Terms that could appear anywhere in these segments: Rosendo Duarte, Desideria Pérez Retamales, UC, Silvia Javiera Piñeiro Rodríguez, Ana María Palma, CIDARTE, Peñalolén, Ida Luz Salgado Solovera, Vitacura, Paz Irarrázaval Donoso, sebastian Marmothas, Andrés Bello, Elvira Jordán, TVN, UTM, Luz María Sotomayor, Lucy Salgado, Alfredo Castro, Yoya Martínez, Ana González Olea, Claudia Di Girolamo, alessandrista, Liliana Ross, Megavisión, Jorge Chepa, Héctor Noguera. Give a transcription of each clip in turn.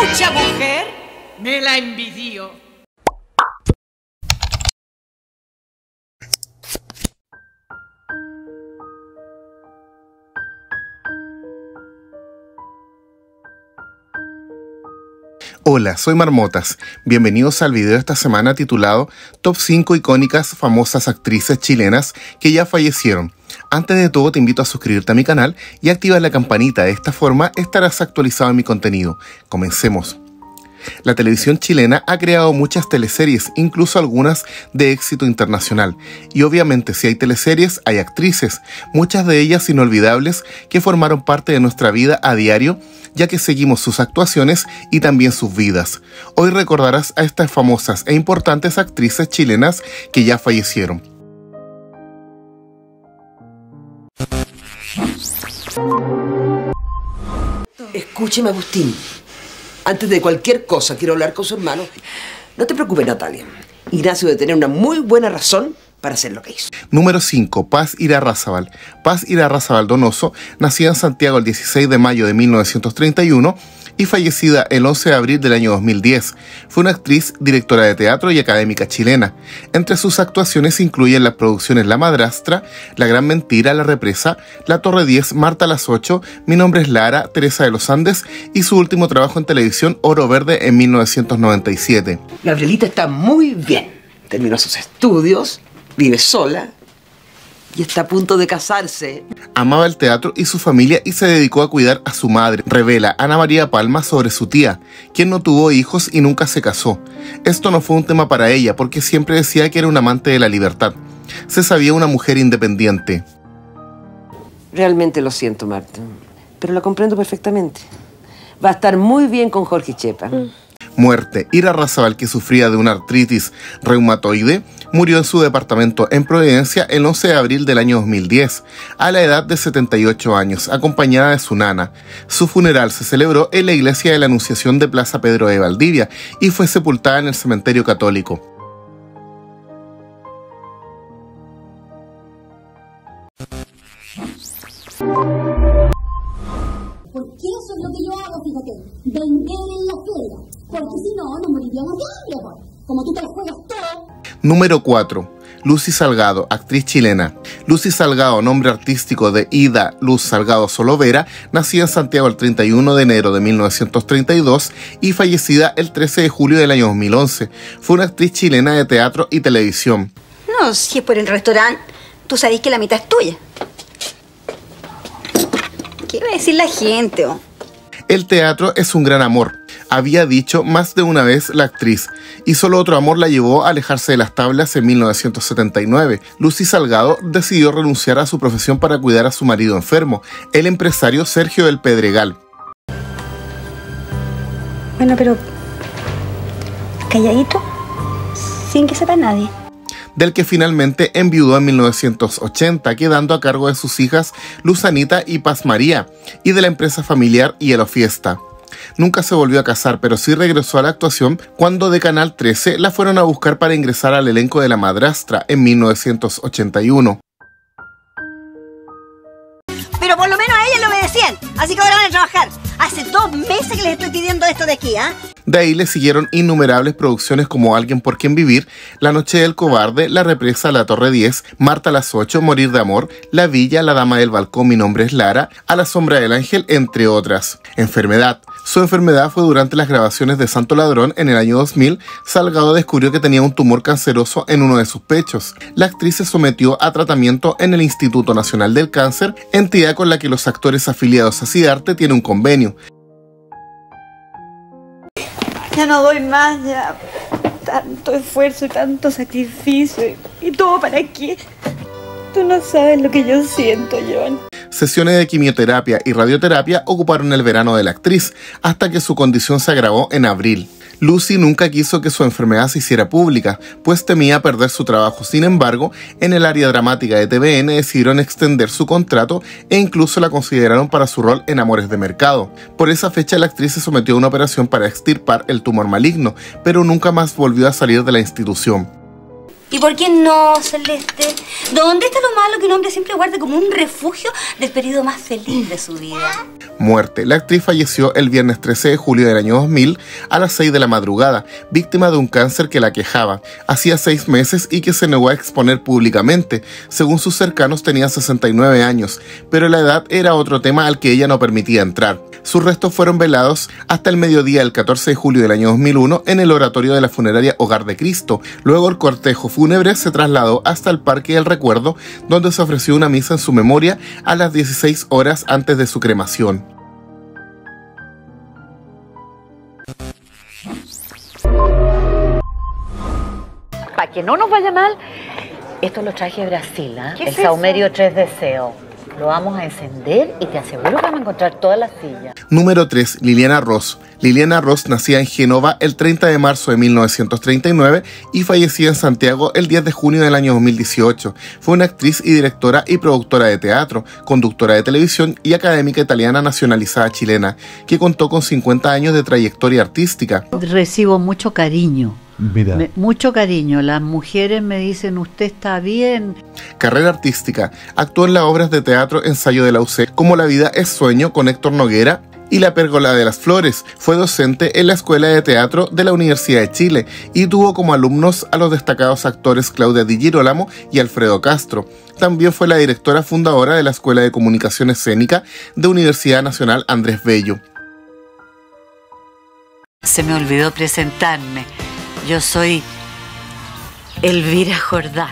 mucha mujer, me la envidió. Hola, soy Marmotas. Bienvenidos al video de esta semana titulado Top 5 icónicas famosas actrices chilenas que ya fallecieron. Antes de todo te invito a suscribirte a mi canal y activar la campanita, de esta forma estarás actualizado en mi contenido. Comencemos. La televisión chilena ha creado muchas teleseries, incluso algunas de éxito internacional. Y obviamente si hay teleseries, hay actrices, muchas de ellas inolvidables que formaron parte de nuestra vida a diario, ya que seguimos sus actuaciones y también sus vidas. Hoy recordarás a estas famosas e importantes actrices chilenas que ya fallecieron. Escúcheme, Agustín. Antes de cualquier cosa, quiero hablar con su hermano. No te preocupes, Natalia. Ignacio debe tener una muy buena razón para hacer lo que hizo. Número 5. Paz Irarrázaval. Paz Irarrázaval Donoso, nacida en Santiago el 16 de mayo de 1931 y fallecida el 11 de abril del año 2010. Fue una actriz, directora de teatro y académica chilena. Entre sus actuaciones incluyen las producciones La Madrastra, La Gran Mentira, La Represa, La Torre 10, Marta a las 8, Mi Nombre es Lara, Teresa de los Andes y su último trabajo en televisión, Oro Verde, en 1997. Gabrielita está muy bien. Terminó sus estudios, vive sola y está a punto de casarse. Amaba el teatro y su familia y se dedicó a cuidar a su madre, revela Ana María Palma sobre su tía, quien no tuvo hijos y nunca se casó. Esto no fue un tema para ella porque siempre decía que era un amante de la libertad. Se sabía una mujer independiente. Realmente lo siento, Marta, pero lo comprendo perfectamente. Va a estar muy bien con Jorge Chepa. Muerte. Irarrázaval, que sufría de una artritis reumatoide, murió en su departamento en Providencia el 11 de abril del año 2010, a la edad de 78 años, acompañada de su nana. Su funeral se celebró en la iglesia de la Anunciación de Plaza Pedro de Valdivia y fue sepultada en el cementerio católico. ¿Por qué eso es lo que yo hago, fíjate? Vender en la feria. Porque si no, no moriría nadie, como tú te lo juegas todo. Número 4. Lucy Salgado, actriz chilena. Lucy Salgado, nombre artístico de Ida Luz Salgado Solovera, nacida en Santiago el 31 de enero de 1932 y fallecida el 13 de julio del año 2011. Fue una actriz chilena de teatro y televisión. No, si es por el restaurante, tú sabes que la mitad es tuya. ¿Qué va a decir la gente? Oh? El teatro es un gran amor, había dicho más de una vez la actriz, y solo otro amor la llevó a alejarse de las tablas en 1979. Lucy Salgado decidió renunciar a su profesión para cuidar a su marido enfermo, el empresario Sergio del Pedregal. Bueno, pero calladito, sin que sepa nadie. Del que finalmente enviudó en 1980, quedando a cargo de sus hijas Luz Anita y Paz María, y de la empresa familiar Hielo Fiesta. Nunca se volvió a casar, pero sí regresó a la actuación cuando de Canal 13 la fueron a buscar para ingresar al elenco de La Madrastra en 1981. Pero por lo menos a ella le obedecían, así que ahora van a trabajar. Hace 2 meses que les estoy pidiendo esto de aquí, ¿ah? De ahí le siguieron innumerables producciones como Alguien por quien vivir, La noche del cobarde, La represa, La torre 10, Marta a las 8, Morir de amor, La villa, La dama del balcón, Mi nombre es Lara, A la sombra del ángel, entre otras. Enfermedad. Su enfermedad fue durante las grabaciones de Santo Ladrón en el año 2000. Salgado descubrió que tenía un tumor canceroso en uno de sus pechos. La actriz se sometió a tratamiento en el Instituto Nacional del Cáncer, entidad con la que los actores afiliados a CIDARTE tienen un convenio. Ya no doy más, ya. Tanto esfuerzo y tanto sacrificio. ¿Y todo para qué? Tú no sabes lo que yo siento, John. Sesiones de quimioterapia y radioterapia ocuparon el verano de la actriz, hasta que su condición se agravó en abril. Lucy nunca quiso que su enfermedad se hiciera pública, pues temía perder su trabajo. Sin embargo, en el área dramática de TVN decidieron extender su contrato e incluso la consideraron para su rol en Amores de Mercado. Por esa fecha, la actriz se sometió a una operación para extirpar el tumor maligno, pero nunca más volvió a salir de la institución. ¿Y por qué no, Celeste? ¿Dónde está lo malo que un hombre siempre guarda como un refugio del periodo más feliz de su vida? Muerte. La actriz falleció el viernes 13 de julio del año 2000 a las 6 de la madrugada, víctima de un cáncer que la aquejaba. Hacía 6 meses y que se negó a exponer públicamente. Según sus cercanos tenía 69 años, pero la edad era otro tema al que ella no permitía entrar. Sus restos fueron velados hasta el mediodía del 14 de julio del año 2001 en el oratorio de la funeraria Hogar de Cristo. Luego el cortejo fúnebre se trasladó hasta el Parque del Recuerdo, donde se ofreció una misa en su memoria a las 16 horas antes de su cremación. Para que no nos vaya mal, esto lo traje de Brasil, ¿eh? El Saumerio 3 Deseos. Lo vamos a encender y te aseguro que vamos a encontrar todas las sillas. Número 3. Liliana Ross. Liliana Ross nacía en Génova el 30 de marzo de 1939 y fallecía en Santiago el 10 de junio del año 2018. Fue una actriz y directora y productora de teatro, conductora de televisión y académica italiana nacionalizada chilena, que contó con 50 años de trayectoria artística. Recibo mucho cariño. Mira. Mucho cariño, las mujeres me dicen usted está bien. Carrera artística, actuó en las obras de teatro Ensayo de la UC, como La vida es sueño con Héctor Noguera y La pérgola de las flores. Fue docente en la Escuela de Teatro de la Universidad de Chile y tuvo como alumnos a los destacados actores Claudia Di Girolamo y Alfredo Castro. También fue la directora fundadora de la Escuela de Comunicación Escénica de Universidad Nacional Andrés Bello. Se me olvidó presentarme. Yo soy Elvira Jordán.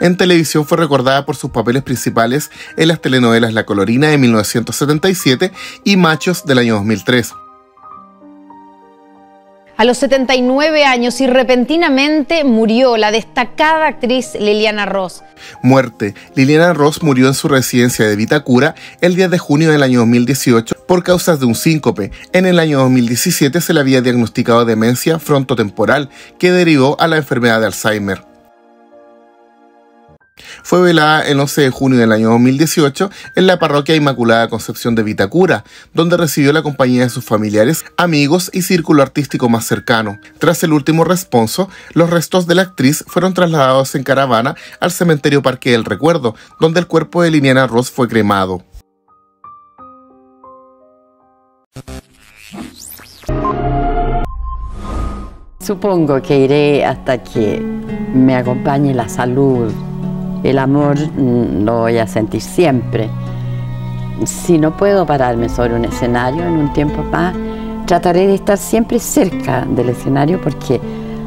En televisión fue recordada por sus papeles principales en las telenovelas La Colorina de 1977 y Machos del año 2003. A los 79 años y repentinamente murió la destacada actriz Liliana Ross. Muerte. Liliana Ross murió en su residencia de Vitacura el 10 de junio del año 2018 por causas de un síncope. En el año 2017 se le había diagnosticado demencia frontotemporal que derivó a la enfermedad de Alzheimer. Fue velada el 11 de junio del año 2018 en la parroquia Inmaculada Concepción de Vitacura, donde recibió la compañía de sus familiares, amigos y círculo artístico más cercano. Tras el último responso, los restos de la actriz fueron trasladados en caravana al cementerio Parque del Recuerdo, donde el cuerpo de Liliana Ross fue cremado. Supongo que iré hasta que me acompañe la salud. El amor lo voy a sentir siempre. Si no puedo pararme sobre un escenario en un tiempo más, trataré de estar siempre cerca del escenario porque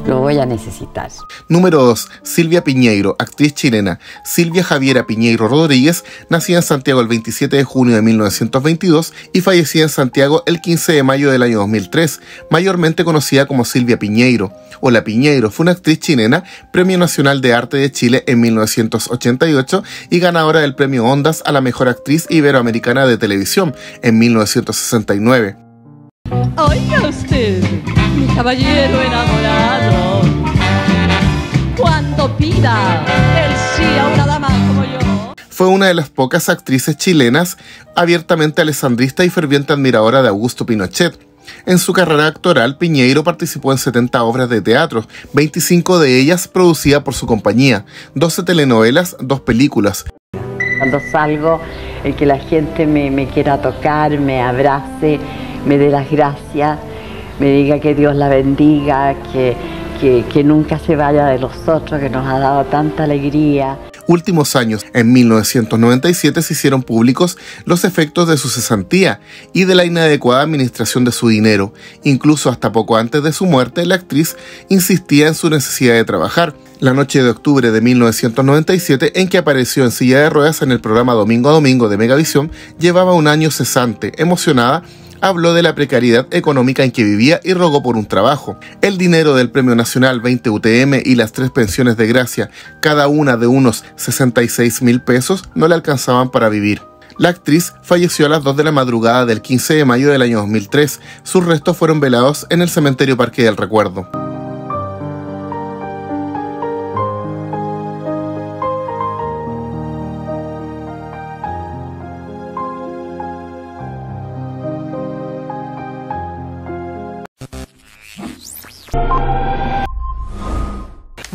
lo voy a necesitar. Número 2. Silvia Piñeiro, actriz chilena. Silvia Javiera Piñeiro Rodríguez, nacida en Santiago el 27 de junio de 1922 y fallecida en Santiago el 15 de mayo del año 2003, mayormente conocida como Silvia Piñeiro. O la Piñeiro fue una actriz chilena, Premio Nacional de Arte de Chile en 1988 y ganadora del Premio Ondas a la Mejor Actriz Iberoamericana de Televisión en 1969. Oiga usted, mi caballero enamorado, cuando pida el sí a una dama como yo. Fue una de las pocas actrices chilenas abiertamente alessandrista y ferviente admiradora de Augusto Pinochet. En su carrera actoral, Piñeiro participó en 70 obras de teatro, 25 de ellas producidas por su compañía, 12 telenovelas, 2 películas. Cuando salgo, el que la gente me quiera tocar, me abrace, me dé las gracias, me diga que Dios la bendiga, que nunca se vaya de nosotros, que nos ha dado tanta alegría. Últimos años, en 1997 se hicieron públicos los efectos de su cesantía y de la inadecuada administración de su dinero. Incluso hasta poco antes de su muerte, la actriz insistía en su necesidad de trabajar. La noche de octubre de 1997, en que apareció en silla de ruedas en el programa Domingo a Domingo de Megavisión, llevaba un año cesante. Emocionada, habló de la precariedad económica en que vivía y rogó por un trabajo. El dinero del Premio Nacional 20 UTM y las 3 pensiones de gracia, cada una de unos 66.000 pesos, no le alcanzaban para vivir. La actriz falleció a las 2 de la madrugada del 15 de mayo del año 2003. Sus restos fueron velados en el cementerio Parque del Recuerdo.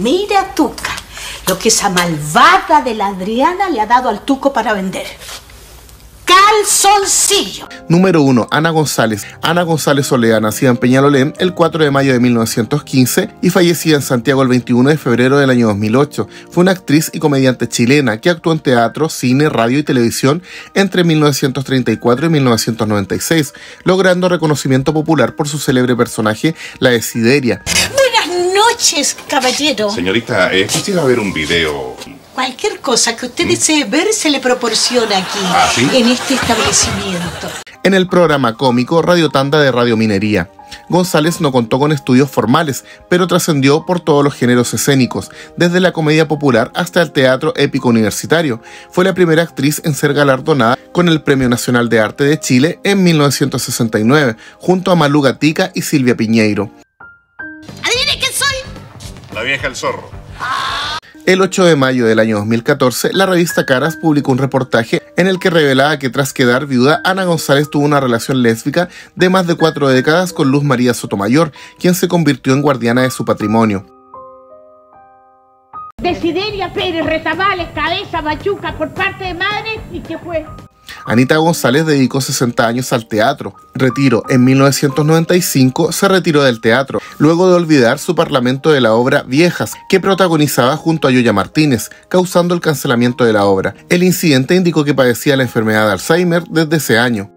Mira tú, Cato. lo que esa malvada de la Adriana le ha dado al Tuco para vender. ¡Calzoncillo! Número 1. Ana González. Ana González Olea, nacida en Peñalolén el 4 de mayo de 1915 y fallecida en Santiago el 21 de febrero del año 2008. Fue una actriz y comediante chilena que actuó en teatro, cine, radio y televisión entre 1934 y 1996, logrando reconocimiento popular por su célebre personaje, la de Sideria. ¡Buenas noches, caballero! Señorita, ¿es posible ver un video? Cualquier cosa que usted desee ver se le proporciona aquí, en este establecimiento. En el programa cómico Radio Tanda de Radio Minería, González no contó con estudios formales, pero trascendió por todos los géneros escénicos, desde la comedia popular hasta el teatro épico universitario. Fue la primera actriz en ser galardonada con el Premio Nacional de Arte de Chile en 1969, junto a Malú Gatica y Silvia Piñeiro. ¿Adivine quién soy? La vieja del zorro. El 8 de mayo del año 2014, la revista Caras publicó un reportaje en el que revelaba que tras quedar viuda, Ana González tuvo una relación lésbica de más de 4 décadas con Luz María Sotomayor, quien se convirtió en guardiana de su patrimonio. Desideria Pérez Retamales, cabeza machuca por parte de madre, ¿y qué fue? Anita González dedicó 60 años al teatro. Retiro. En 1995 se retiró del teatro, luego de olvidar su parlamento de la obra Viejas, que protagonizaba junto a Yoya Martínez, causando el cancelamiento de la obra. El incidente indicó que padecía la enfermedad de Alzheimer desde ese año.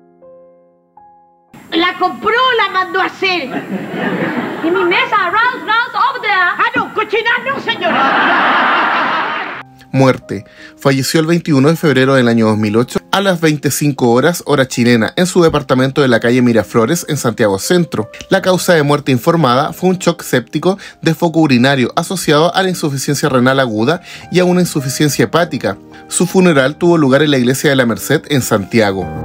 La compró, la mandó a hacer. Y mi mesa, round, over. Ah, no, cochinas no, señora. Muerte. Falleció el 21 de febrero del año 2008 a las 25 horas hora chilena en su departamento de la calle Miraflores en Santiago Centro. La causa de muerte informada fue un shock séptico de foco urinario asociado a la insuficiencia renal aguda y a una insuficiencia hepática. Su funeral tuvo lugar en la iglesia de la Merced en Santiago.